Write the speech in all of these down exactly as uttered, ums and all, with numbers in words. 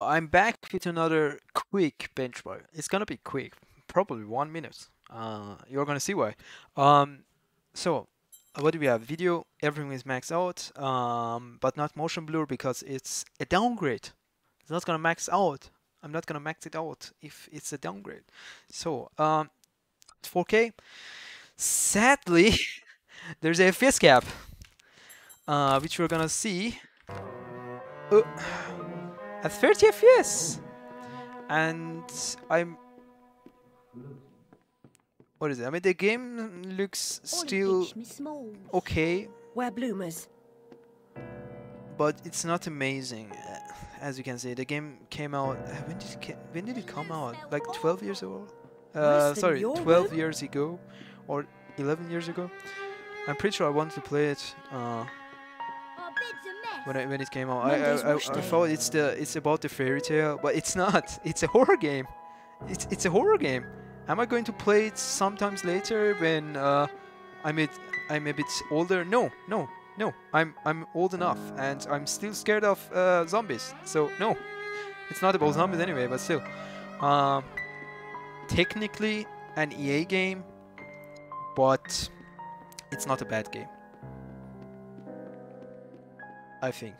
I'm back with another quick bench bar. It's gonna be quick, probably one minute. Uh, you're gonna see why. Um, so, what do we have? Video, everything is maxed out, um, but not motion blur because it's a downgrade. It's not gonna max out. I'm not gonna max it out if it's a downgrade. So, um, four K. Sadly, there's a F P S cap, uh, which we're gonna see. Uh, At thirty F P S, and I'm. What is it? I mean, the game looks still okay. We're bloomers, but it's not amazing. As you can see, the game came out. When did it, when did it come out? Like twelve years ago? Uh, sorry, twelve years ago, or eleven years ago? I'm pretty sure I wanted to play it. Uh, When, I, when it came out, I, I, I, I thought it's the it's about the fairy tale, but it's not. It's a horror game. It's it's a horror game. Am I going to play it sometimes later when uh, I'm it I'm a bit older? No, no, no. I'm I'm old enough, and I'm still scared of uh, zombies. So no, it's not about zombies anyway. But still, uh, technically an E A game, but it's not a bad game. I think.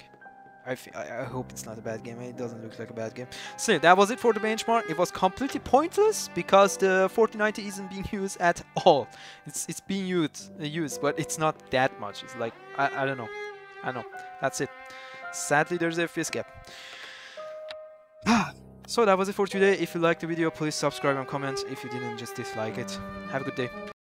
I, th I hope it's not a bad game. It doesn't look like a bad game. So that was it for the benchmark. It was completely pointless because the forty ninety isn't being used at all. It's it's being used, uh, used but it's not that much. It's like, I, I don't know. I know. That's it. Sadly, there's a F P S cap. So that was it for today. If you liked the video, please subscribe and comment. If you didn't, just dislike it. Have a good day.